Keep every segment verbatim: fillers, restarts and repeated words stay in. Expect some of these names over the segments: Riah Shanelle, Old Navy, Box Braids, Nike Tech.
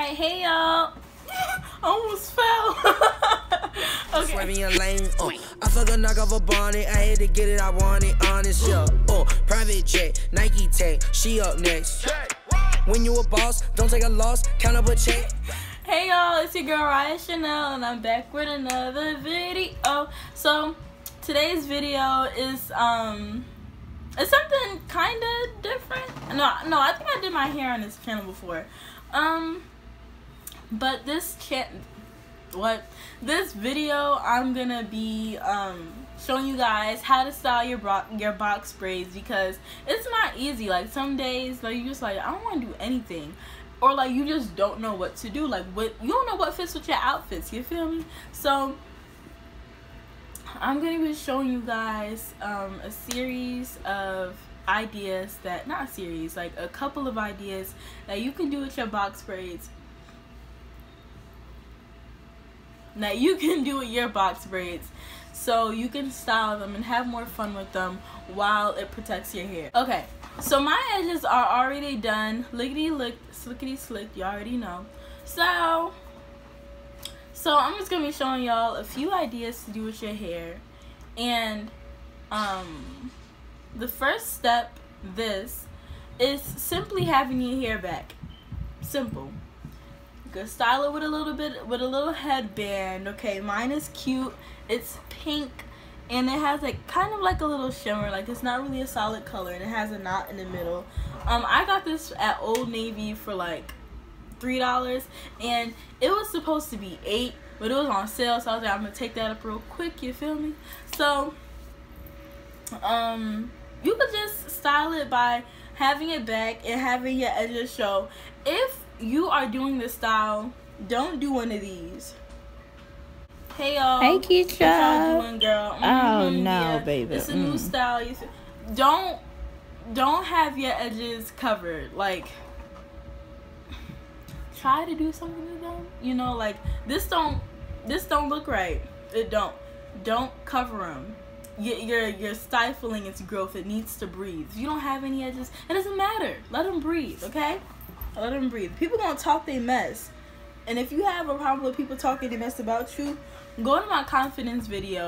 right, hey y'all. Almost fell. Okay. Swerving your lane. Oh, I fuck a knock off a bonnet. I had to get it. I want it honest. Yo. Oh, private jet, Nike Tech. She up next. When you a boss, don't take a loss. Count up a check. Hey y'all, it's your girl Riah Shanelle, and I'm back with another video. So today's video is um. It's something kind of different. No, no, I think I did my hair on this channel before. Um, but this can't, what? This video, I'm gonna be, um, showing you guys how to style your, bro your box braids, because it's not easy. Like, some days, like, you just like, I don't want to do anything. Or, like, you just don't know what to do. Like, what, you don't know what fits with your outfits, you feel me? So I'm going to be showing you guys um, a series of ideas that, not a series, like a couple of ideas that you can do with your box braids. That you can do with your box braids so you can style them and have more fun with them while it protects your hair. Okay, so my edges are already done. Lickety lick, slickety slick, you already know. So... So I'm just going to be showing y'all a few ideas to do with your hair, and um, the first step, this, is simply having your hair back. Simple. You can style it with a little bit, with a little headband, okay? Mine is cute, it's pink, and it has like kind of like a little shimmer, like it's not really a solid color, and it has a knot in the middle. Um, I got this at Old Navy for like three dollars, and it was supposed to be eight, but it was on sale, so I was like, I'm gonna take that up real quick, you feel me? So um you could just style it by having it back and having your edges show. If you are doing this style, don't do one of these. Hey y'all, hey Keisha, how y'all doing, girl? Mm -hmm, oh no, yeah, baby, it's a mm. new style. You feel, don't don't have your edges covered. Like, try to do something to them, you know, like this don't this don't look right. It don't don't cover them. You're you're stifling its growth. It needs to breathe. If you don't have any edges, it doesn't matter. Let them breathe, okay? Let them breathe. People gonna talk they mess, and if you have a problem with people talking they mess about you, go to my confidence video,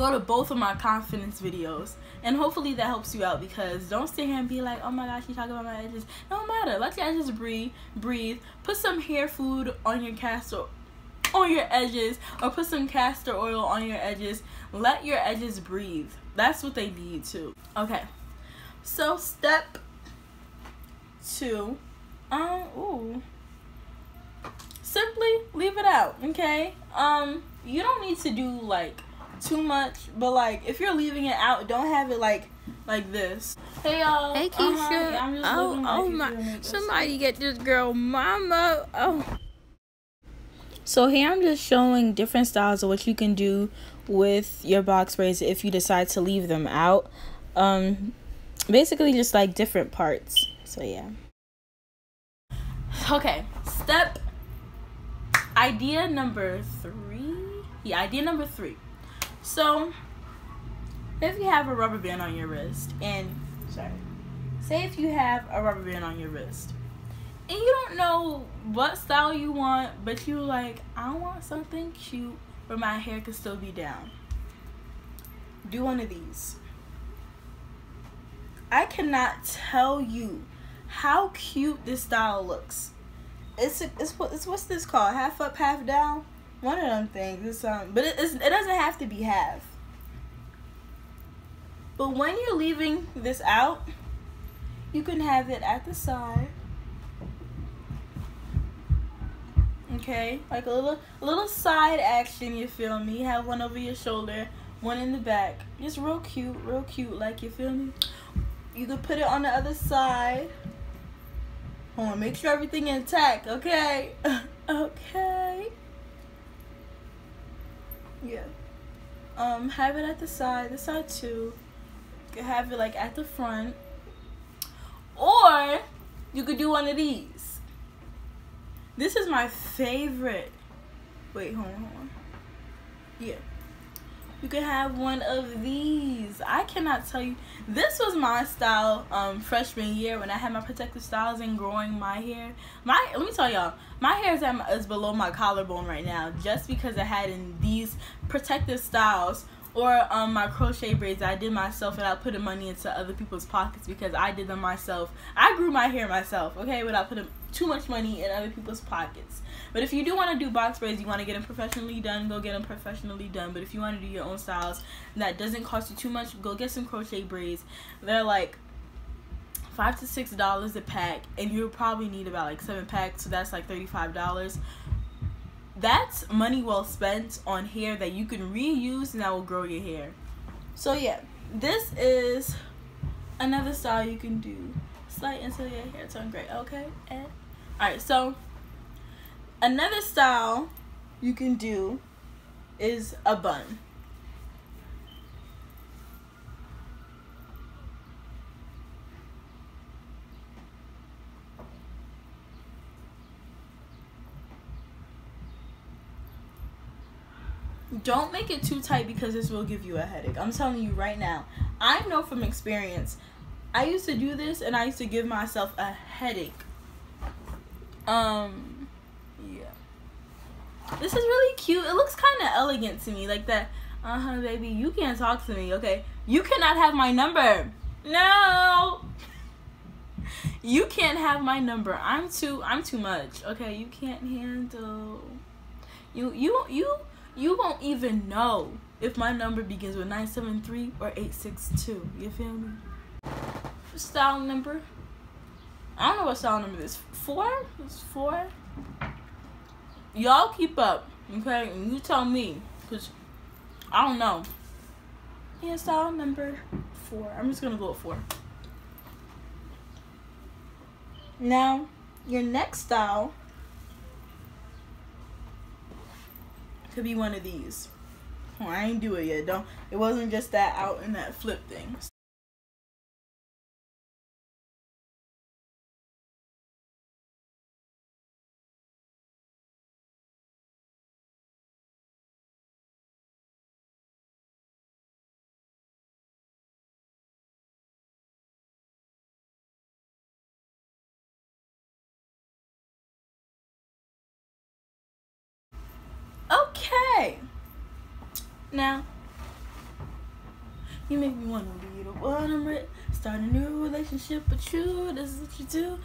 go to both of my confidence videos, and hopefully that helps you out, because don't sit here and be like, oh my gosh, you talking about my edges. It don't matter. Let your edges breathe. Breathe. Put some hair food on your castor, on your edges, or put some castor oil on your edges. Let your edges breathe. That's what they need to. Okay. So step two, um, ooh, simply leave it out. Okay. Um, you don't need to do like too much, but like if you're leaving it out, don't have it like like this. Hey y'all, hey Keisha, uh-huh. I'm just oh like oh my, somebody get this girl mama. Oh, so here I'm just showing different styles of what you can do with your box braids if you decide to leave them out. Um basically just like different parts. So yeah. Okay, step idea number three. Yeah, idea number three. So, if you have a rubber band on your wrist, and, sorry, say if you have a rubber band on your wrist, and you don't know what style you want, but you like, I want something cute where my hair could still be down. Do one of these. I cannot tell you how cute this style looks. It's, a, it's, it's what's this called? Half up, half down? One of them things. It's, um, but it, it's, it doesn't have to be half. But when you're leaving this out, you can have it at the side. Okay, like a little little side action, you feel me? Have one over your shoulder, one in the back. Just real cute, real cute, like, you feel me? You can put it on the other side. Hold on, make sure everything intact, okay? Okay. Yeah. Um, have it at the side, the side too. You could have it like at the front. Or you could do one of these. This is my favorite. Wait, hold on, hold on. Yeah. you can have one of these. I cannot tell you. This was my style um, freshman year when I had my protective styles and growing my hair. My Let me tell y'all, my hair is, at, is below my collarbone right now just because I had in these protective styles or um, my crochet braids I did myself without putting money into other people's pockets because I did them myself. I grew my hair myself, okay, without putting too much money in other people's pockets. But if you do want to do box braids, you want to get them professionally done, go get them professionally done. But if you want to do your own styles, that doesn't cost you too much, go get some crochet braids. They're like five to six dollars a pack, and you'll probably need about like seven packs, so that's like thirty-five dollars. That's money well spent on hair that you can reuse and that will grow your hair. So yeah, this is another style you can do. Slight until your hair turns gray, okay? And, all right, so another style you can do is a bun. Don't make it too tight because this will give you a headache. I'm telling you right now. I know from experience. I used to do this and I used to give myself a headache. Um, yeah. This is really cute. It looks kind of elegant to me. Like that, uh-huh, baby, you can't talk to me, okay? You cannot have my number. No. You can't have my number. I'm too, I'm too much, okay? You can't handle. You, you, you. You won't even know if my number begins with nine seven three or eight six two. You feel me? Style number. I don't know what style number this is. Four? It's four? Y'all keep up, okay? And you tell me, because I don't know. Yeah, style number four. I'm just going to go with four. Now, your next style could be one of these. Oh, I ain't do it yet. Don't. It wasn't just that out and that flip thing. Okay. Now, you make me want to be the one I'm with. Start a new relationship with you. This is what you do.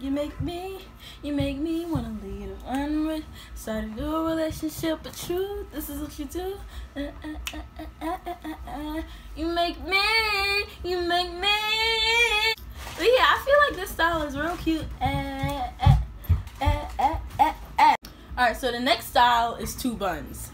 You make me, you make me want to be the one I'm with. Start a new relationship with you. This is what you do. You make me, you make me. But yeah, I feel like this style is real cute. Alright, so the next style is two buns.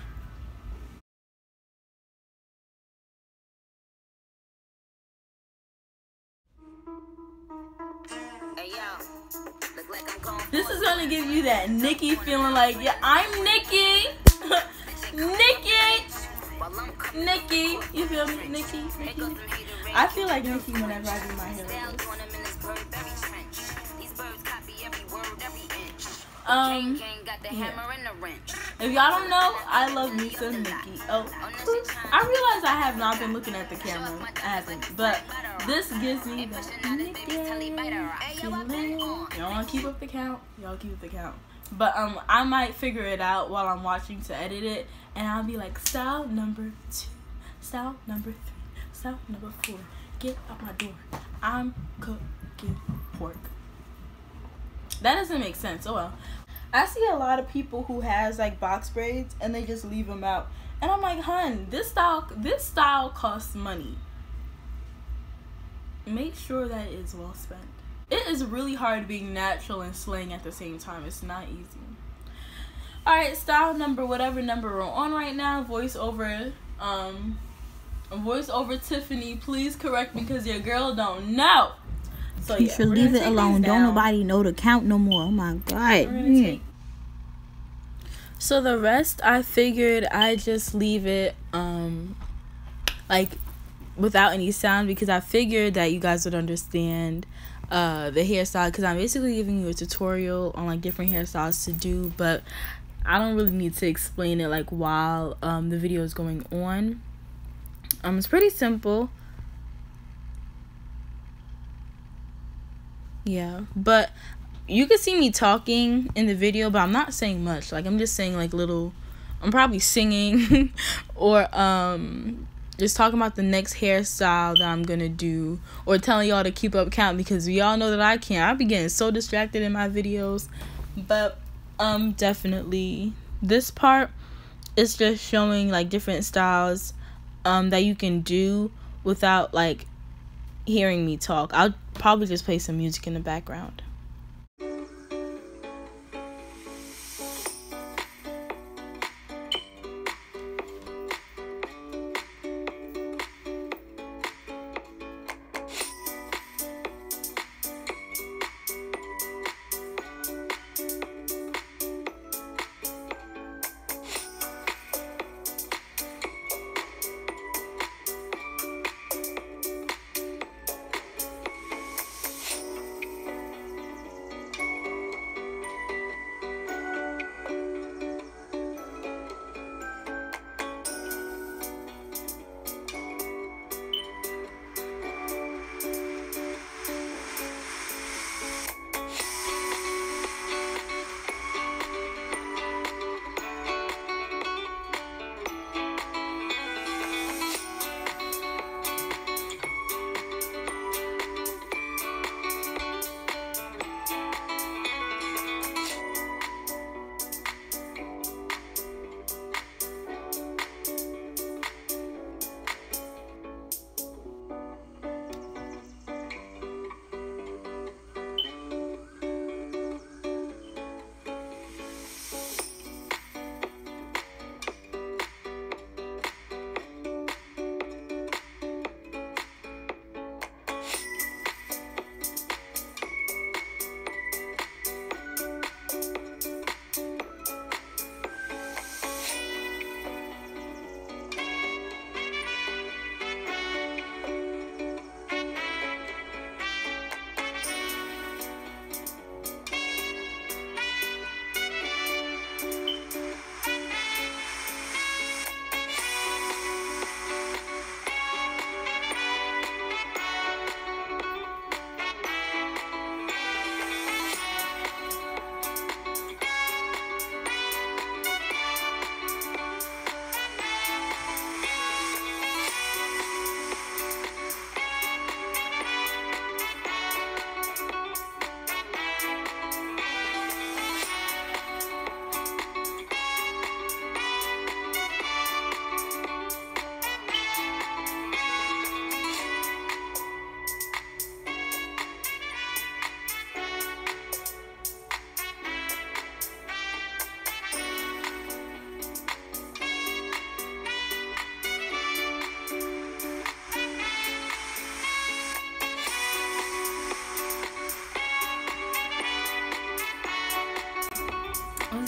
This is gonna give you that Nikki feeling like, yeah, I'm Nikki! Nikki! Nikki! You feel me? Nikki? Nikki? I feel like Nikki whenever I do my hair. Um, yeah. If y'all don't know, I love me some Nikki. Oh, I realize I have not been looking at the camera. I haven't, but this gives me the Nikki. Y'all want to keep up the count? Y'all keep up the count. But um, I might figure it out while I'm watching to edit it, and I'll be like, style number two, style number three, style number four. Get out my door. I'm cooking pork. That doesn't make sense. Oh well. I see a lot of people who has like box braids and they just leave them out. And I'm like, hun, this style this style costs money. Make sure that it is well spent. It is really hard being natural and slaying at the same time. It's not easy. Alright, style number, whatever number we're on right now, voice over um voice over Tiffany, please correct me because your girl don't know. So you yeah, should leave it alone. Don't nobody know to count no more. Oh my god. Yeah. Take... So the rest I figured I just leave it um like without any sound because I figured that you guys would understand uh the hairstyle because I'm basically giving you a tutorial on like different hairstyles to do, but I don't really need to explain it like while um, the video is going on. Um, it's pretty simple. Yeah, but you can see me talking in the video, but I'm not saying much. Like, I'm just saying like little, I'm probably singing or um just talking about the next hairstyle that I'm gonna do, or telling y'all to keep up count because we all know that I can't. I be getting so distracted in my videos. But um definitely this part is just showing like different styles um that you can do without like hearing me talk. I'll probably just play some music in the background.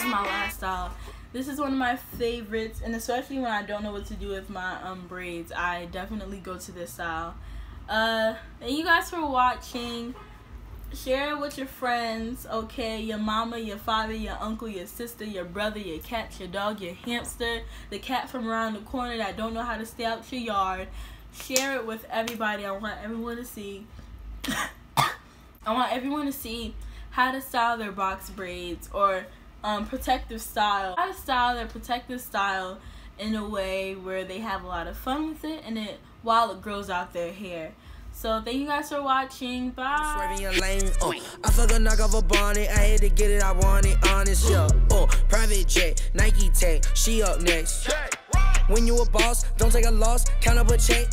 My last style. This is one of my favorites, and especially when I don't know what to do with my um braids, I definitely go to this style. Uh thank you guys for watching. Share it with your friends, okay? Your mama, your father, your uncle, your sister, your brother, your cat, your dog, your hamster, the cat from around the corner that don't know how to stay out your yard. Share it with everybody. I want everyone to see I want everyone to see how to style their box braids, or Um, protective style. How to style their protective style in a way where they have a lot of fun with it, and it while it grows out their hair. So thank you guys for watching. Bye. I fuck a knock off a bonnet. I had to get it. I want it honest. Yeah. Oh, private jet, Nike Tech. She up next. When you a boss, don't take a loss. Count up a check.